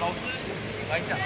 老师来一下。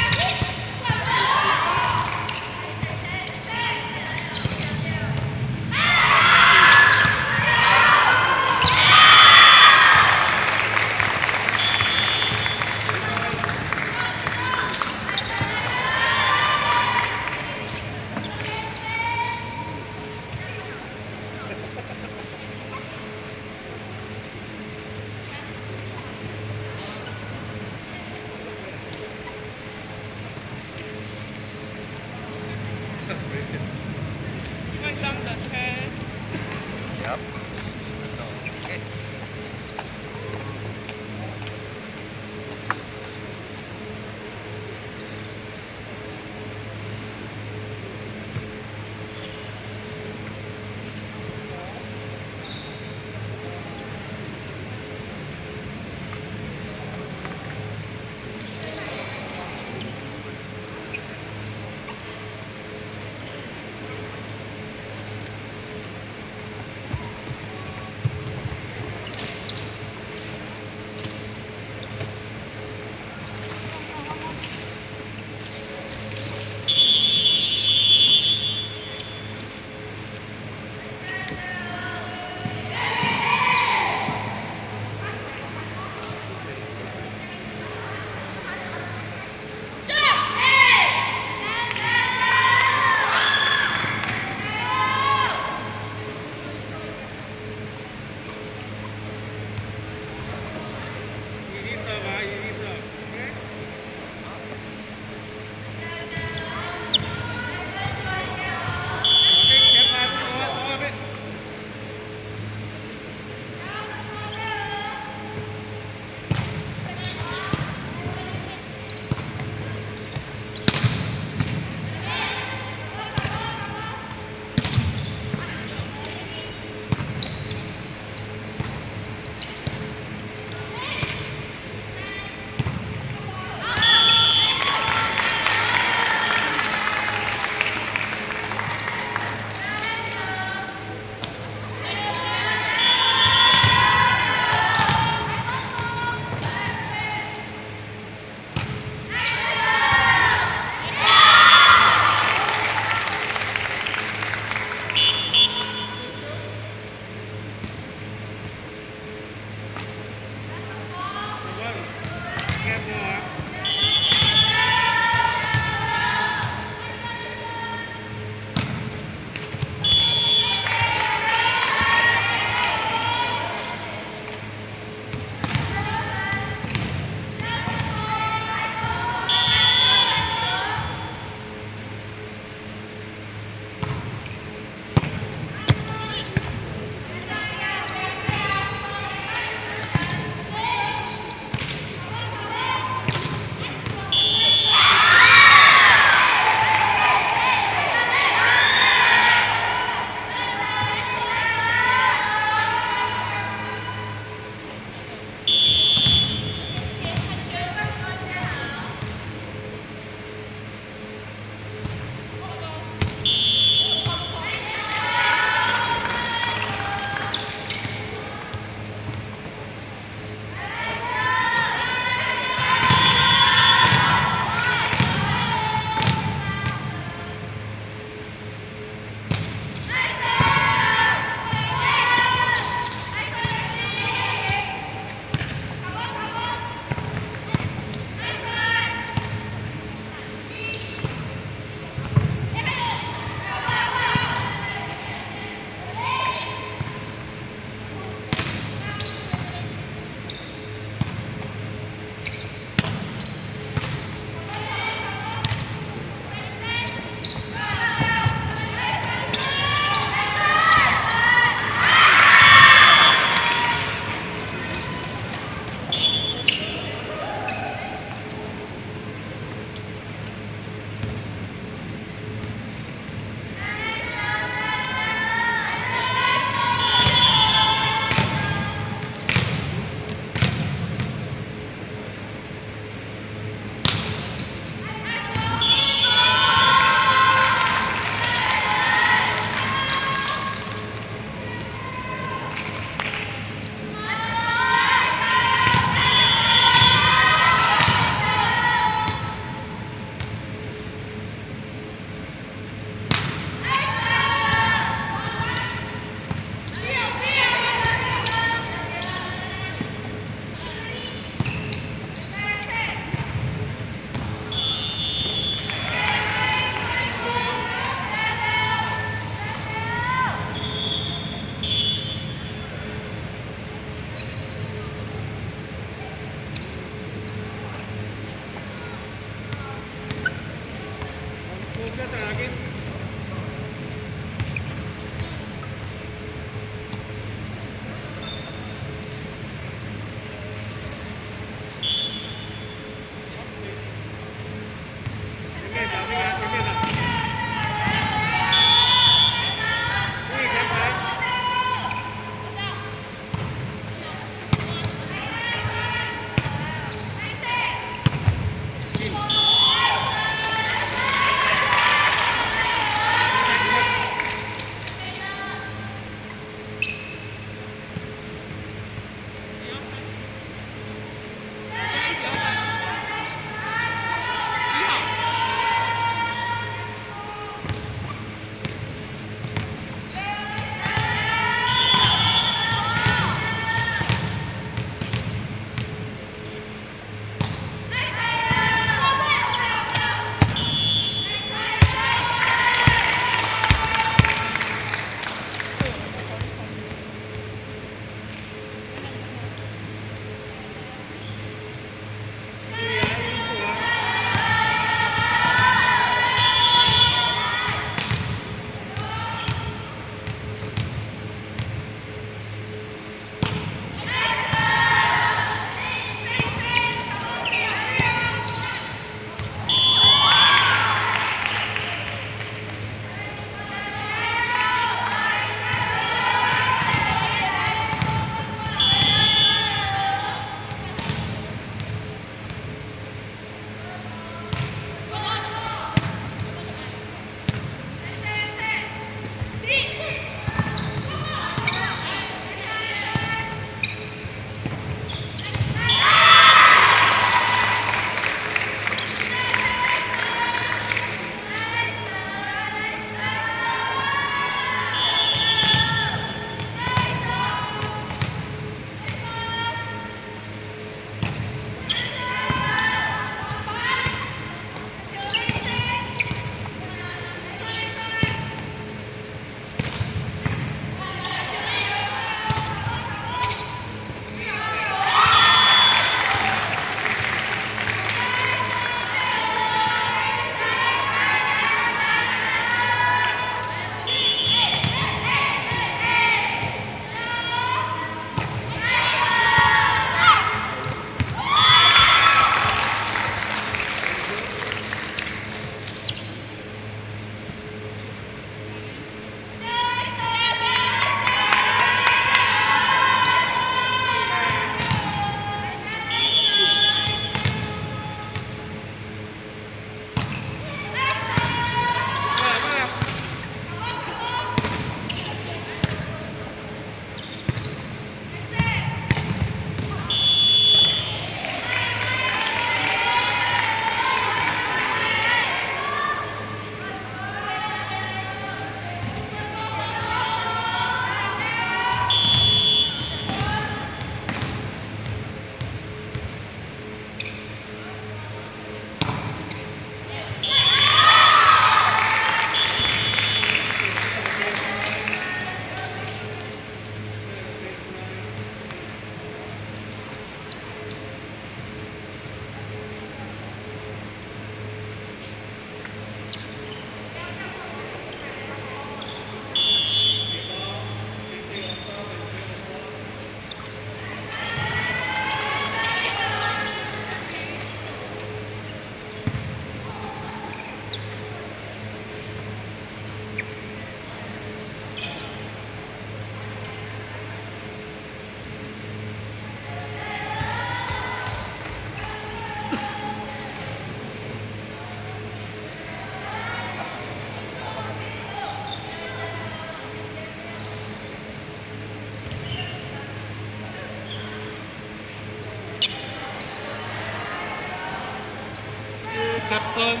Captain.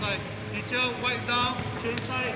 Side. Teacher, wipe down, change side.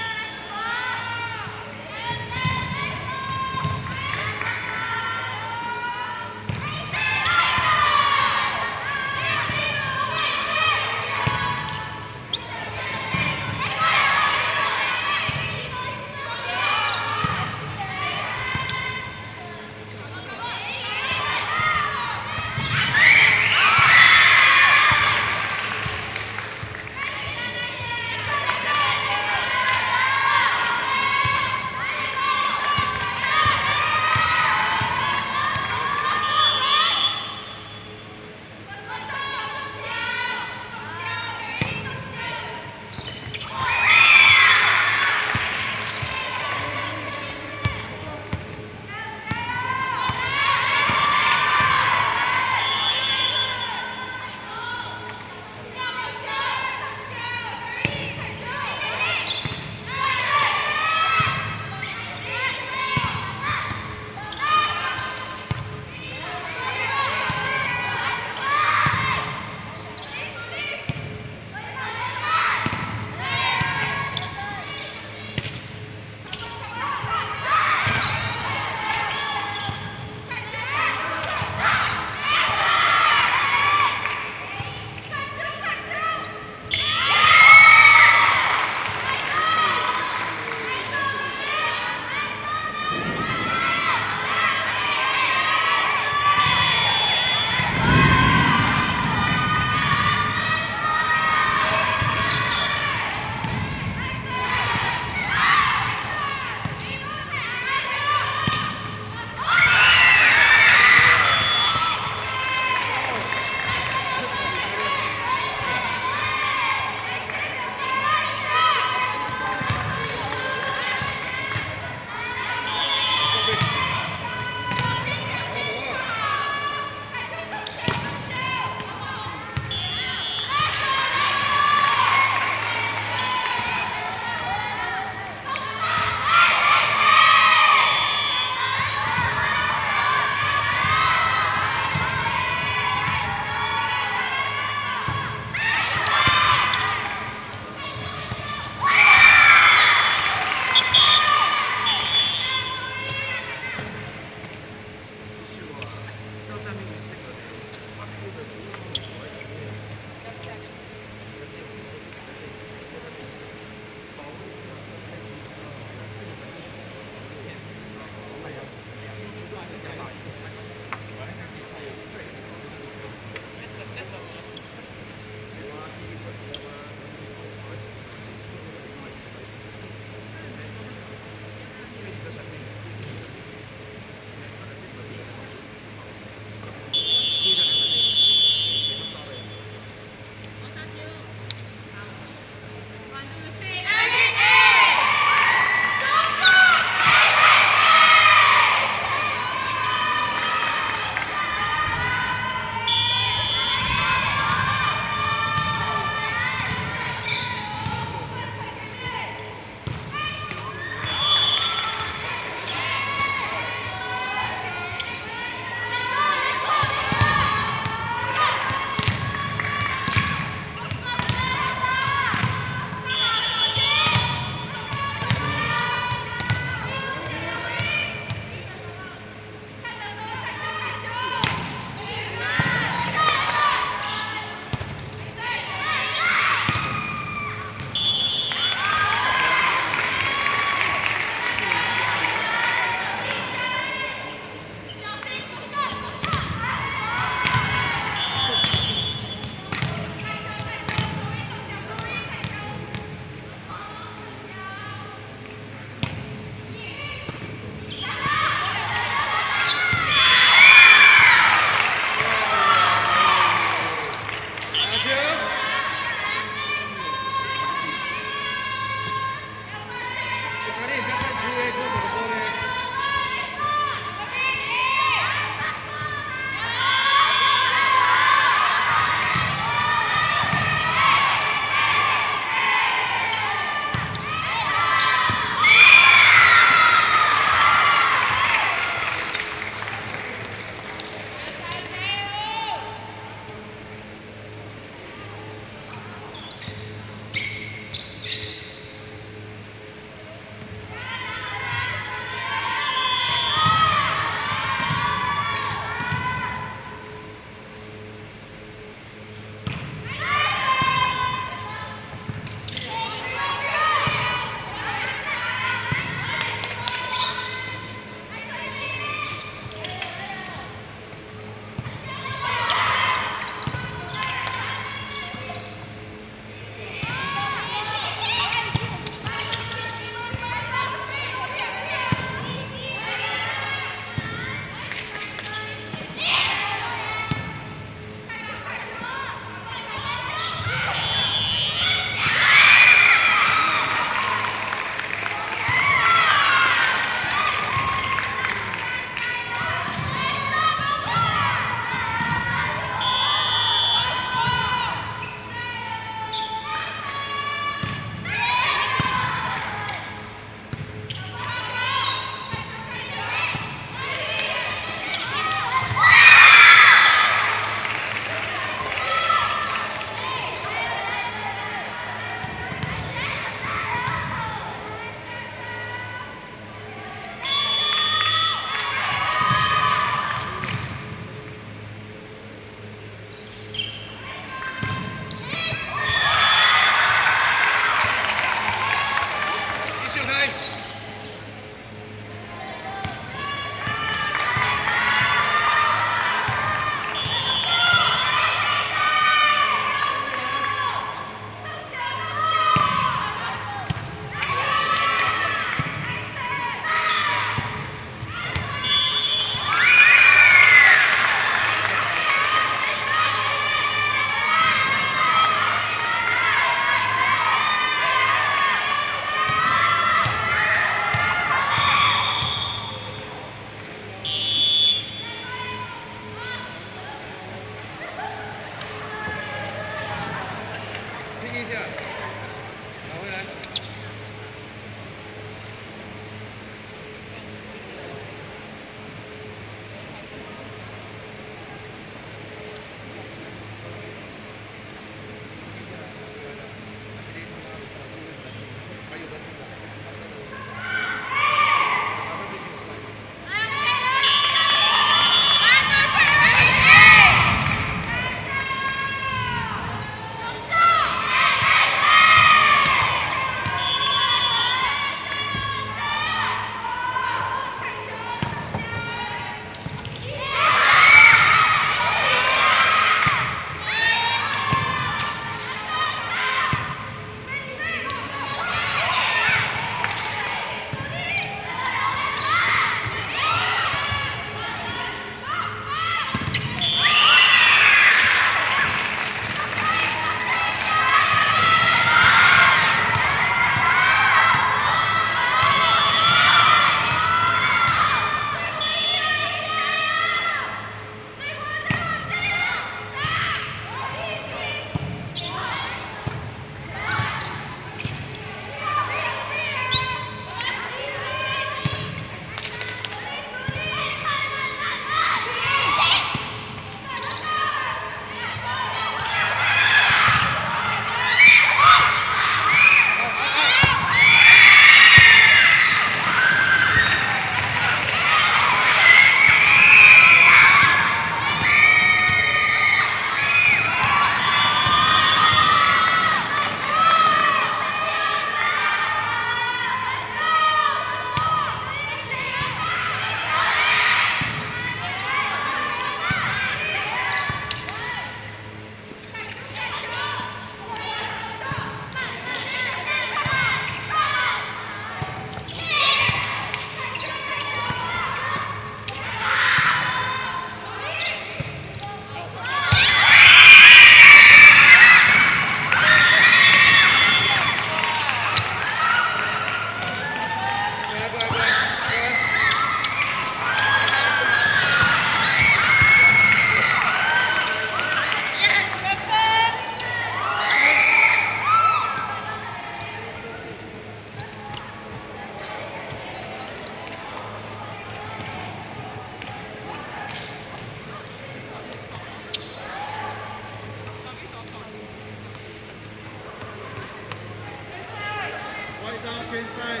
down, change side.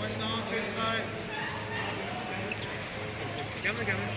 One down, change side. Camera, camera.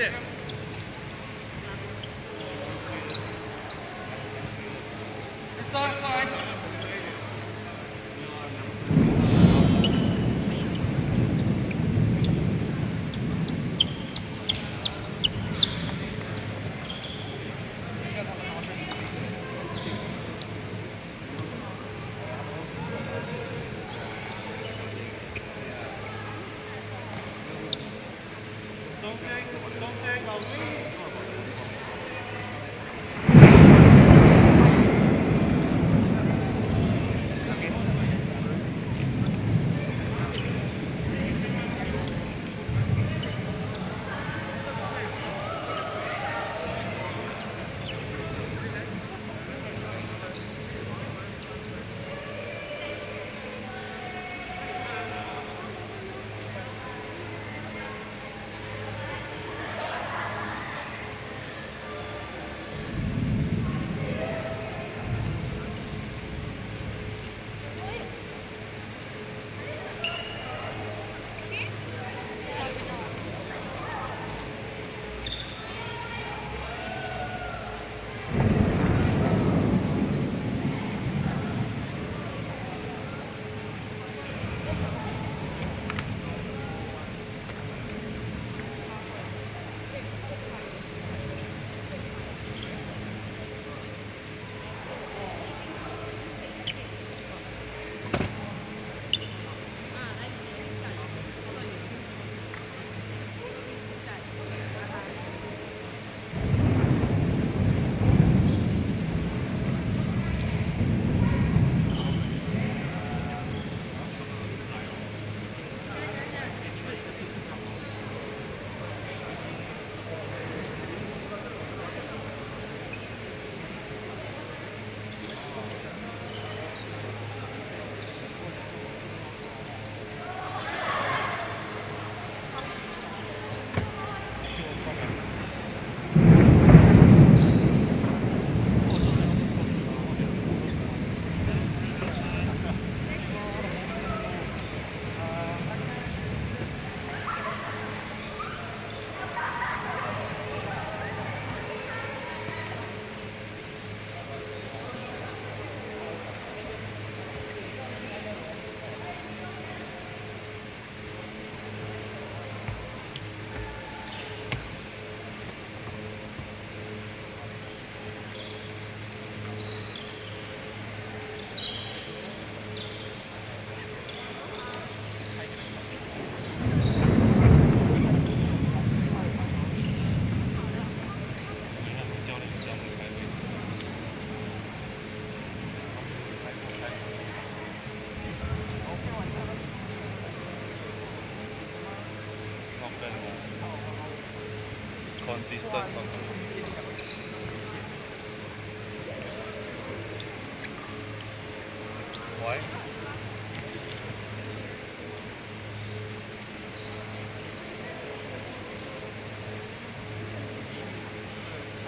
Tip. Consistent. Why?